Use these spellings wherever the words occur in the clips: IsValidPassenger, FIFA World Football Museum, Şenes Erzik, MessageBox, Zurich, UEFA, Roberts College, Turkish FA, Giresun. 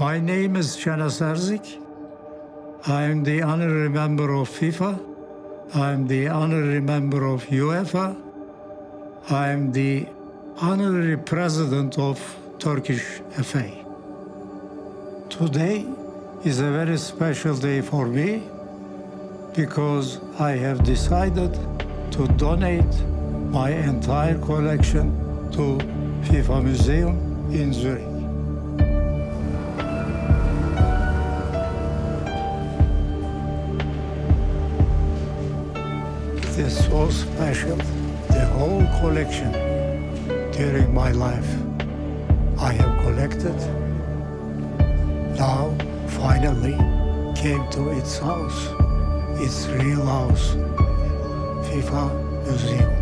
My name is Şenes Erzik. I'm the honorary member of FIFA. I'm the honorary member of UEFA. I'm the honorary president of Turkish FA. Today is a very special day for me because I have decided to donate my entire collection to FIFA Museum in Zurich. It is so special, the whole collection. During my life, I have collected. Now, finally, came to its house, its real house, FIFA Museum.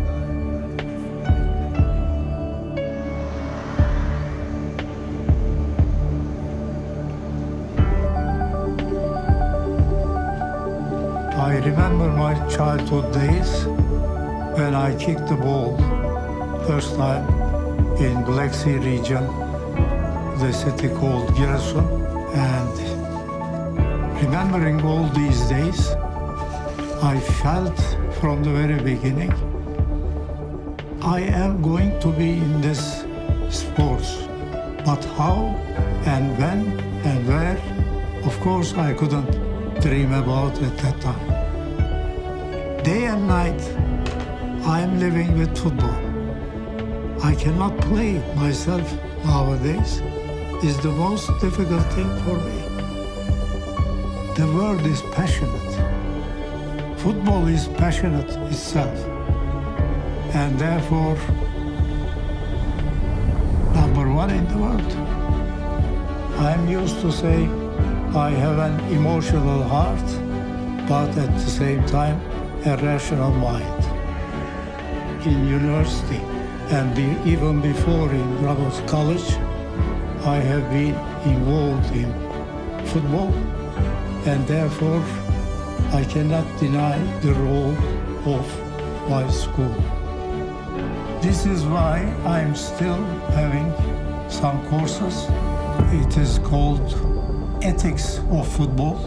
I remember my childhood days when I kicked the ball first time in Black Sea region, the city called Giresun. And remembering all these days, I felt from the very beginning, I am going to be in this sports. But how and when and where, of course, I couldn't dream about at that time. Day and night, I am living with football. I cannot play myself nowadays. It's the most difficult thing for me. The world is passionate. Football is passionate itself. And therefore, #1 in the world. I'm used to say, I have an emotional heart, but at the same time, a rational mind. In university, and even before in Roberts College, I have been involved in football, and therefore, I cannot deny the role of my school. This is why I'm still having some courses. It is called Ethics of Football,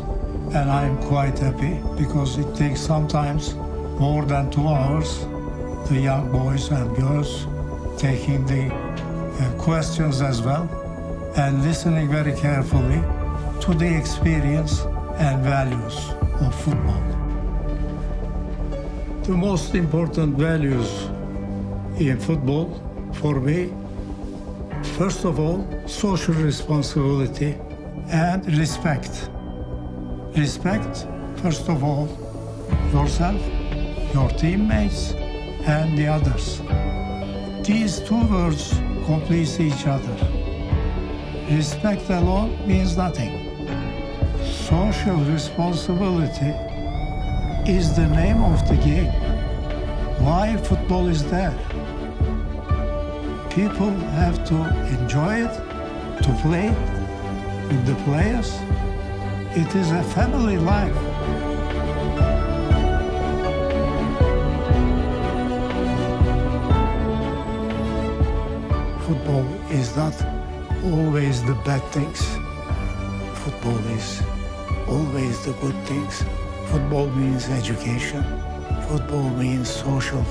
and I'm quite happy because it takes sometimes more than 2 hours, the young boys and girls taking the questions as well and listening very carefully to the experience and values of football. The most important values in football for me, first of all, social responsibility and respect. Respect, first of all, yourself, your teammates, and the others. These 2 words complete each other. Respect alone means nothing. Social responsibility is the name of the game. Why football is there? People have to enjoy it, to play it, with the players. It is a family life. Football is not always the bad things. Football is always the good things. Football means education. Football means social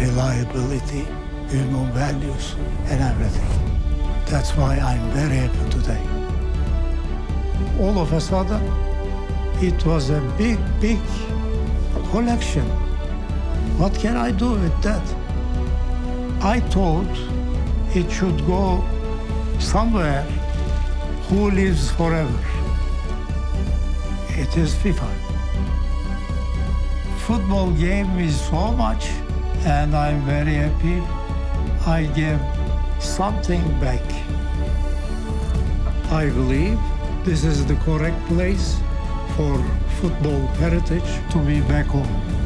reliability, human values, and everything. That's why I'm very happy today. All of a sudden, it was a big, big collection. What can I do with that? I thought it should go somewhere who lives forever. It is FIFA. Football gave me so much, and I'm very happy I gave something back. I believe this is the correct place for football heritage to be back home.